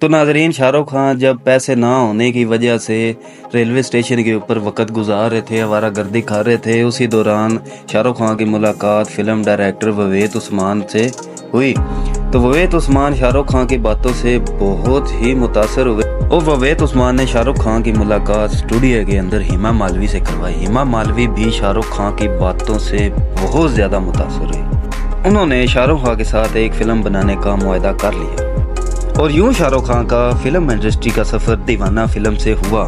तो नाजरीन, शाहरुख खान जब पैसे ना होने की वजह से रेलवे स्टेशन के ऊपर वक़्त गुजार रहे थे, आवारा गर्दी खा रहे थे, उसी दौरान शाहरुख खान की मुलाकात फिल्म डायरेक्टर विवेक उस्मान से हुई। तो विवेक उस्मान शाहरुख खान की बातों से बहुत ही मुतासर हुए और विवेक उस्मान ने शाहरुख खान की मुलाकात स्टूडियो के अंदर हेमा मालवी से करवाई। हेमा मालवी भी शाहरुख खान की बातों से बहुत ज़्यादा मुतासर हुई। उन्होंने शाहरुख खान के साथ एक फ़िल्म बनाने का मुआहदा कर लिया और यूँ शाहरुख खान का फिल्म इंडस्ट्री का सफ़र दीवाना फिल्म से हुआ।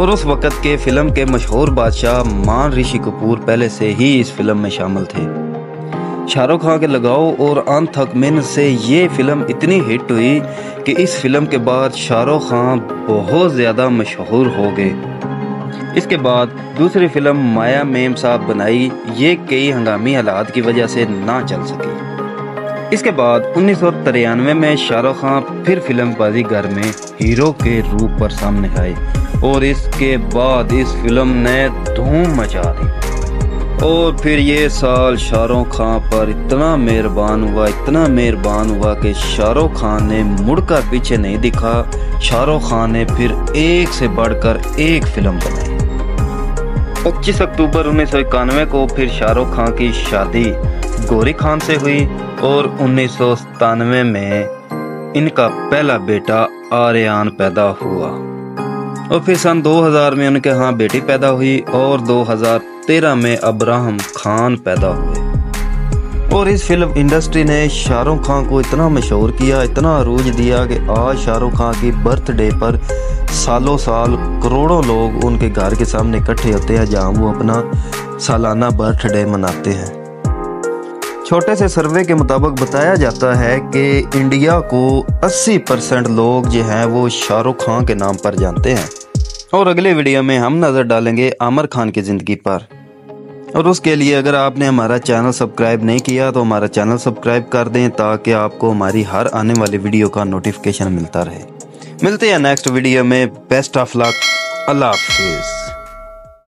और उस वक़्त के फ़िल्म के मशहूर बादशाह मान ऋषि कपूर पहले से ही इस फिल्म में शामिल थे। शाहरुख खान के लगाव और अनथक मेहनत से ये फ़िल्म इतनी हिट हुई कि इस फिल्म के बाद शाहरुख खान बहुत ज़्यादा मशहूर हो गए। इसके बाद दूसरी फिल्म माया मेम साहब बनाई, ये कई हंगामी हालात की वजह से ना चल सकी। इसके बाद 1993 में शाहरुख खान फिर फिल्म बाजीगर में हीरो के रूप पर सामने आए और इसके बाद इस फिल्म ने धूम मचा दी। और फिर ये साल शाहरुख खान पर इतना मेहरबान हुआ कि शाहरुख खान ने मुड़कर पीछे नहीं दिखा। शाहरुख खान ने फिर एक से बढ़कर एक फिल्म बनाई। 25 अक्टूबर 1991 को फिर शाहरुख खान की शादी गौरी खान से हुई और 1997 में इनका पहला बेटा आर्यन पैदा हुआ। और फिर सन 2000 में उनके यहाँ बेटी पैदा हुई और 2013 में अब्राहम खान पैदा हुए। और इस फिल्म इंडस्ट्री ने शाहरुख खान को इतना मशहूर किया, इतना अरूज दिया कि आज शाहरुख खान की बर्थडे पर सालों साल करोड़ों लोग उनके घर के सामने इकट्ठे होते हैं जहाँ वो अपना सालाना बर्थडे मनाते हैं। छोटे से सर्वे के मुताबिक बताया जाता है कि इंडिया को 80% लोग जो हैं वो शाहरुख खान के नाम पर जानते हैं। और अगले वीडियो में हम नज़र डालेंगे आमिर खान की ज़िंदगी पर। और उसके लिए अगर आपने हमारा चैनल सब्सक्राइब नहीं किया तो हमारा चैनल सब्सक्राइब कर दें ताकि आपको हमारी हर आने वाली वीडियो का नोटिफिकेशन मिलता रहे। मिलते हैं नेक्स्ट वीडियो में। Best of luck. अल्लाह हाफिज़।